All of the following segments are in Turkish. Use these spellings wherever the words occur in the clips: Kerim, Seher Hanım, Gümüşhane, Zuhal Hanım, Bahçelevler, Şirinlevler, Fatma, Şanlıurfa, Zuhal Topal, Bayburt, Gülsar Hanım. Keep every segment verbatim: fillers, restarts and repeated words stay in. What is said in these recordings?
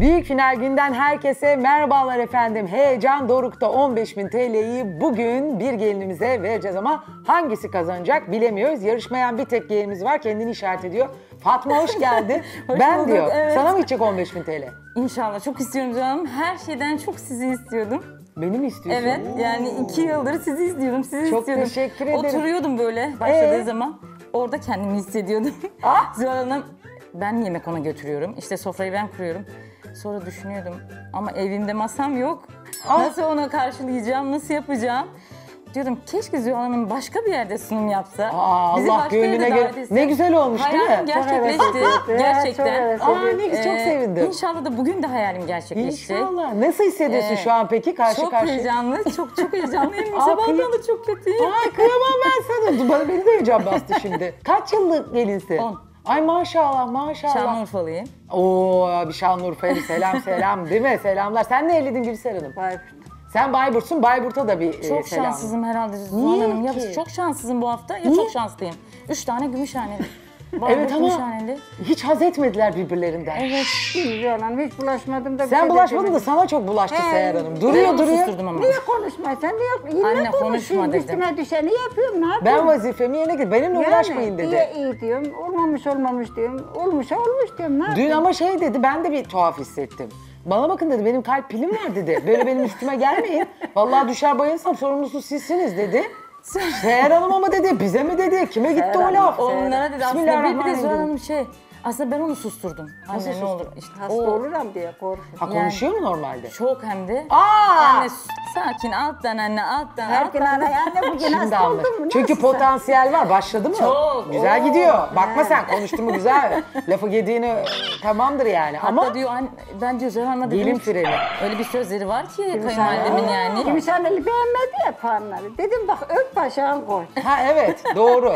Büyük final günden herkese merhabalar efendim. Heyecan Doruk'ta on beş bin T L'yi bugün bir gelinimize vereceğiz ama hangisi kazanacak bilemiyoruz. Yarışmayan bir tek gelinimiz var, kendini işaret ediyor. Fatma hoş geldin. Hoş ben bulduk, diyor. Evet. Sana mı gidecek on beş bin T L? İnşallah, çok istiyorum canım. Her şeyden çok sizi istiyordum. Beni mi istiyorsun? Evet, Oo. yani iki yıldır sizi izliyordum, sizi çok istiyordum. Çok teşekkür ederim. Oturuyordum böyle başladığı ee? zaman. Orada kendimi hissediyordum. Zuhal Hanım, ben yemek ona götürüyorum. İşte sofrayı ben kuruyorum. Sonra düşünüyordum ama evimde masam yok. Ah. Nasıl ona karşılayacağım, nasıl yapacağım? Diyordum keşke Zuhal Hanım başka bir yerde sunum yapsa. Aa, bizi Allah gönlüne göre. Ne güzel olmuş hayalim değil mi? Gerçekleşti. Gerçekten. Çok Aa, ne güzel, çok sevindim. Ee, inşallah da bugün de hayalim gerçekleşti. İnşallah. Nasıl hissediyorsun ee, şu an peki karşı karşıya? Çok karşı. heyecanlı, çok çok heyecanlıyım. Sabahtan da çok kötüyüm. Aa, kıyamam ben sana. Bana beni de heyecan bastı şimdi. Kaç yıllık gelinsin? on. Ay maşallah maşallah. Şanlıurfalıyım. Oo bir Şanlıurfa'ya selam selam değil mi? Selamlar. Sen ne evliydin Gülsar Hanım? Bayburt. Sen Bayburt'sun, Bayburt'a da bir çok selam. Çok şanssızım herhalde Zuhal Hanım. Ya çok şanssızım bu hafta ya Niye? çok şanslıyım. Üç tane Gümüşhaneli. Evet ama Gümüşhaneli. Hiç haz etmediler birbirlerinden. Evet Zuhal Hanım, hiç bulaşmadım da. Sen bulaşmadın da sana çok bulaştı ee, Seher Hanım. Duruyor duruyor. Niye konuşma sen niye? Yine Anne konuşma dedim. Üstüme düşeni yapıyorum, ne yapayım? Ben vazifemi yerine getirdim. Benimle yani, uğraşmayın dedi. İyi iyi diyorum, olmamış olmamış diyorum, olmuşa olmuş diyorum, ne yapayım? Dün ama şey dedi, ben de bir tuhaf hissettim. Bana bakın dedi, benim kalp pilim var dedi. Böyle benim üstüme gelmeyin. Vallahi düşer bayılsam sorumlusu sizsiniz dedi. Seher Hanım ama dedi, bize mi dedi, kime gitti Seher o laf? Onlara dedi aslında bir, bir de Zuhal Hanım şey, aslında ben onu susturdum. Anne ne olur işte hasta o... olurum diye korkuyorum. Ha konuşuyor yani, mu normalde? Çok hem de. Aaa! Anne sakin, alttan anne, alttan, alttan. Anne, anne bugün hasta oldun mu? Çünkü potansiyel var, başladı mı? Çok. Güzel Oo. gidiyor. Bakma yani. sen, konuştun mu güzel. Lafı yediğini tamamdır yani. Hatta ama diyor, anne, ben diyor Zuhal Hanım'a dedim. Dilim freni. Öyle bir sözleri var ki kayınvalidemin yani. Gümüşhaneli beğenmedi ya puanları. Dedim bak öp başağın koy. Ha evet, doğru.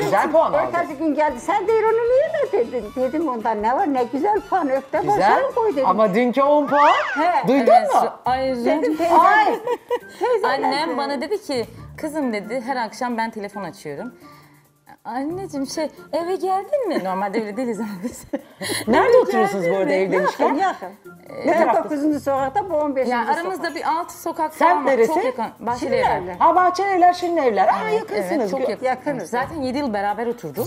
Güzel puan aldı. Ertesi gün geldi, sen değil onu niye mi dedin? Dedim ondan ne var, ne güzel puan, öfte başarı koy dedim. Ama dünkü on puan, He, duydun evet. mu? Ay, dedim teyze, Ay. teyze Annem dedi. bana dedi ki, kızım dedi her akşam ben telefon açıyorum. Anneciğim şey, eve geldin mi? Normalde öyle değiliz ama biz. Nerede oturuyorsunuz bu arada ev demişken? Yakın, yakın. Ee, ne taraftasınız? dokuzuncu sokakta, bu on beşinci yani sokak. Aramızda bir altı sokak falan var, çok yakın. Bahçelevler. Ha Bahçelevler, Şirinlevler. Aa evet, yakınsınız. Evet, çok yakınız. Zaten yedi yıl beraber oturduk.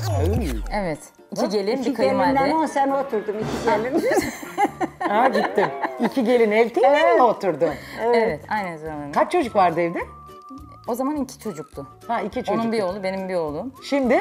Evet. İki gelin, bir kayınvalide. İki gelinle on sene oturdum, iki gelin. Aa gittim. İki gelin evdeyle evet. mi oturdum? Evet, evet aynen zamanında. Kaç çocuk vardı evde? O zaman iki çocuktu. Ha iki çocuk. Onun bir oğlu, benim bir oğlum. Şimdi?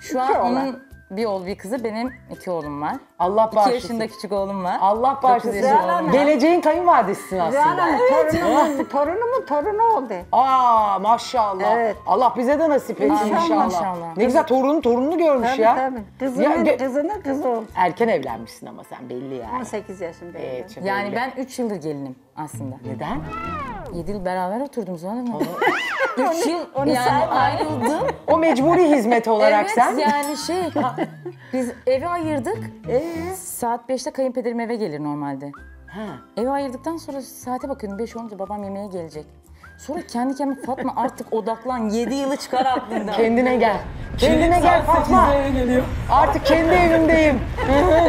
Şu an olan. onun bir oğlu, bir kızı, benim iki oğlum var. Allah bağışlasın. İki yaşında küçük oğlum var. Allah bağışlasın. Geleceğin kayınvalidesisin aslında. Evet. Torunumun, torunumun torunu oldu. Aa maşallah. Evet. Allah bize de nasip etsin inşallah. inşallah. inşallah. Ne güzel torunun torununu görmüş tabii, ya. Tabii. Kızını, ya. Kızını kızı oldu. Erken evlenmişsin ama sen belli yani. on sekiz yaşında. Evet, yani belli. Ben üç yıldır gelinim aslında. Neden? yedi yıl beraber oturdum Zuhal Hanım. üç yıl yani ayrıldım. O mecburi hizmet olarak evet, sen. Evet yani şey, biz evi ayırdık. Ee? saat beşte kayınpederim eve gelir normalde. Ha. Evi ayırdıktan sonra saate bakıyorum, beş olunca babam yemeğe gelecek. Sonra kendi kendime Fatma artık odaklan, yedi yılı çıkar aklından. Kendine gel. Kendine gel Fatma. Artık kendi evimdeyim.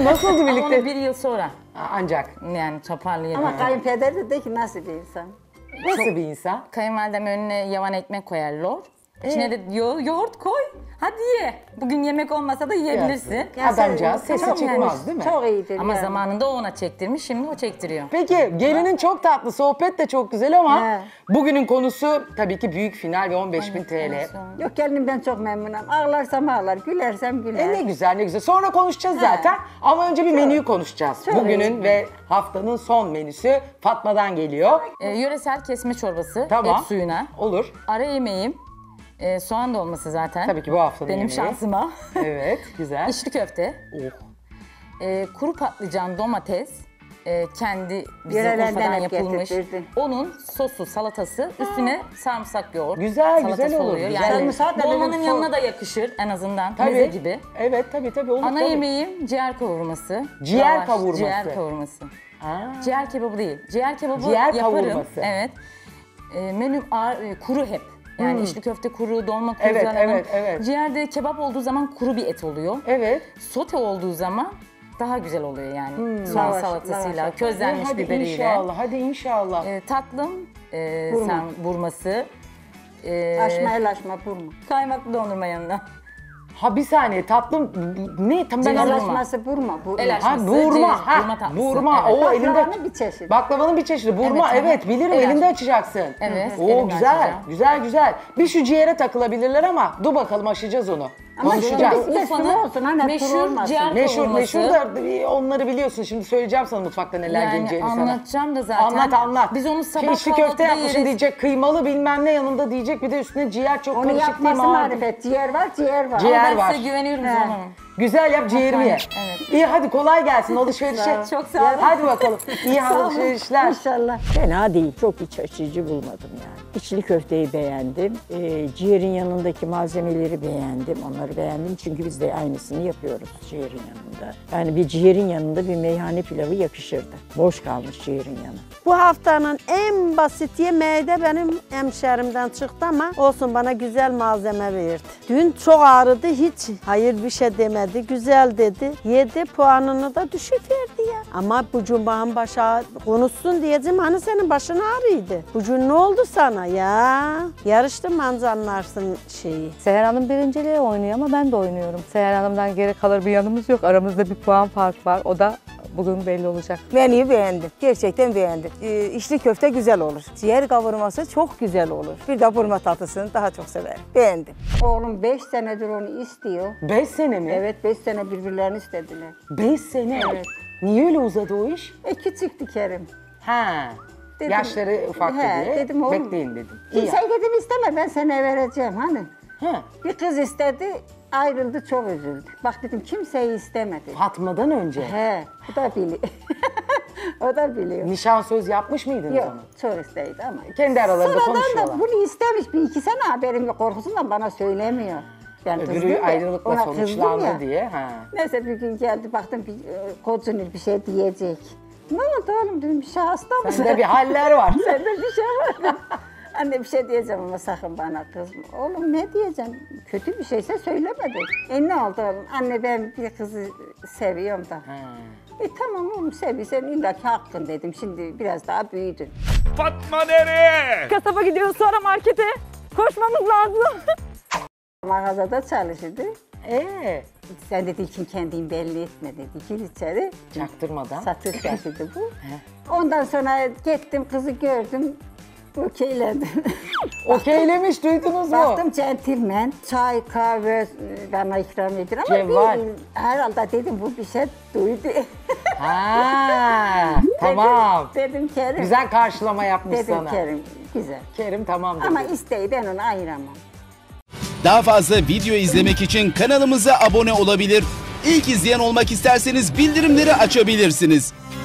Nasıl oldu birlikte? Ama onu bir yıl sonra. Ancak. Yani toparlayalım. Ama kayınpeder de de ki nasıl bir insan? Nasıl çok bir insan? Kayınvalidem önüne yavan ekmek koyar, lor. Ee? İçine de yo yoğurt koy, hadi ye. Bugün yemek olmasa da yiyebilirsin. Adamcağız sesi çıkmaz yani, değil mi? Çok iyidir. Ama yani. zamanında o ona çektirmiş, şimdi o çektiriyor. Peki gelinin çok tatlı, sohbet de çok güzel ama He. bugünün konusu tabii ki büyük final ve on beş bin T L. Yok gelinim ben çok memnunum. Ağlarsam ağlar, gülersem güler. E ne güzel ne güzel. Sonra konuşacağız He. zaten ama önce bir çok, menüyü konuşacağız. Bugünün iyi. ve haftanın son menüsü Fatma'dan geliyor. E, yöresel kesme çorbası, tamam. et suyuna. Olur. Ara yemeğim. Ee, soğan dolması zaten. Tabii ki bu haftanın benim yemeği. şansıma. Evet, güzel. İçli köfte. Oh. Ee, kuru patlıcan, domates. E, kendi bize Urfa'dan yapılmış. Getirtirdi. Onun sosu, salatası, ha. üstüne sarımsak yoğurt. Güzel, salatası güzel olur. Yani dolmanın yanına da yakışır en azından. Tabii. Meze gibi. Evet, tabii tabii. Olur, Ana tabii. yemeğim ciğer kavurması. Ciğer Yavaş, kavurması. Ciğer kavurması. Aa. Ciğer kebabı değil. Ciğer kebabı ciğer yaparım. Kavurması. Evet. E, menüm ağır, e, kuru hep. Yani hmm. içli köfte kuru, dolma kuru. Evet, evet, evet. Ciğerde kebap olduğu zaman kuru bir et oluyor. Evet. Sote olduğu zaman daha güzel oluyor yani. Hmm, soğan lavaş, salatasıyla, lavaş, közlenmiş hadi biberiyle. İnşallah, hadi inşallah. Ee, tatlım, e, burma. Sen burması. E, aşma el aşma burma. Kaymaklı dondurma yanında. Ha bir saniye tatlım ne tam ben el aşması burma. Burma. El aşması, ha burma. Ha, burma, ha, burma. Evet. O baklavanın elinde. Baklavanın bir çeşidi. Baklavanın bir çeşidi. Burma evet, evet bilirim el elinde açacaksın. Evet. Oo güzel. Açacağım. Güzel güzel. Bir şu ciğere takılabilirler ama dur bakalım aşacağız onu. Ama Urfa'nın meşhur ciğer meşhur, meşhur da onları biliyorsun. Şimdi söyleyeceğim sana mutfakta neler yani geleceğini sana. Anlatacağım da zaten. Anlat anlat. Biz onu sabah kahvaltıda yeriz. İçli köfte yapmışım diyecek, kıymalı bilmem ne yanında diyecek. Bir de üstüne ciğer çok karışık değil mi? Onu yapması marifet. Ciğer var, ciğer var. Ciğer ben var. Ben size güveniyorum Zuhal Hanım. Güzel yap, ciğerimi ye. Evet. İyi hadi kolay gelsin alışverişe. Çok sağ olun. Hadi bakalım. İyi alışverişler. İnşallah. Fena değil. Çok iç açıcı bulmadım yani. İçli köfteyi beğendim. Ee, ciğerin yanındaki malzemeleri beğendim. Onları beğendim çünkü biz de aynısını yapıyoruz ciğerin yanında. Yani bir ciğerin yanında bir meyhane pilavı yakışırdı. Boş kalmış ciğerin yanı. Bu haftanın en basit yemeği de benim hemşerimden çıktı ama olsun bana güzel malzeme verdi. Dün çok ağrıdı, hiç hayır bir şey demedi. Güzel dedi. Yedi puanını da düşük verdi ya. Ama bu cumbanın başa konuşsun diyeceğim. Hani senin başın ağrıydı. Bucun ne oldu sana ya? Yarıştın mı anlarsın şeyi. Seher Hanım birinciliğe oynuyor ama ben de oynuyorum. Seher Hanım'dan geri kalır bir yanımız yok. Aramızda bir puan fark var. O da bugün belli olacak. Menüyü beğendim. Gerçekten beğendim. Ee, içli köfte güzel olur. Ciğer kavurması çok güzel olur. Bir de burma tatlısını daha çok severim. Beğendim. Oğlum beş senedir onu istiyor. beş sene mi? Evet, beş sene birbirlerini istediler. beş sene? Evet. Niye öyle uzadı o iş? E küçüktü Kerim. Ha. Dedim, yaşları ufaktı he, diye. Dedim, oğlum, bekleyin dedim. Kimse dedim isteme, ben sana vereceğim hani. Ha. Bir kız istedi. Ayrıldı, çok üzüldü. Bak dedim kimseyi istemedi. Fatma'dan önce? He, o da biliyor. O da biliyor. Nişan söz yapmış mıydınız yok, onu? Yok, isteydi ama. Kendi aralarında konuşuyorlar. Sonradan da bunu istemiş, bir iki sene haberim yok. Korkusundan bana söylemiyor. Yani öbürü ayrılıkla sonuçlandı ya diye. Ha. Neyse bir gün geldi, baktım bir kocunuz bir şey diyecek. Ne oldu oğlum dedim, bir şey hasta mısın? Sende bir haller var. Sende bir şey var. Anne bir şey diyeceğim ama sakın bana kızma. Oğlum ne diyeceğim? Kötü bir şeyse söylemedi. E ne oldu oğlum? Anne ben bir kızı seviyorum da. Hmm. E tamam oğlum seviyorsan illa ki hakkın dedim. Şimdi biraz daha büyüdün. Fatma nereye? Kasaba gidiyoruz sonra markete. Koşmamız lazım. Mağazada çalışırdı. Eee? Sen dediği için kendini belli etme dedi. Gir içeri. Çaktırmadan. Satış geldi bu. Ondan sonra gittim kızı gördüm. Okeyledim. Okeylemiş, duydunuz mu? Baktım centilmen, çay, kahve bana ikram edilir ama Cevval. Değil. Herhalde dedim bu bir şey duydu. Ha, tamam. Dedim, dedim Kerim. Güzel karşılama yapmış dedim sana. Dedim Kerim, güzel. Kerim tamam dedi. Ama isteği ben onu ayıramam. Daha fazla video izlemek için kanalımıza abone olabilir. İlk izleyen olmak isterseniz bildirimleri açabilirsiniz.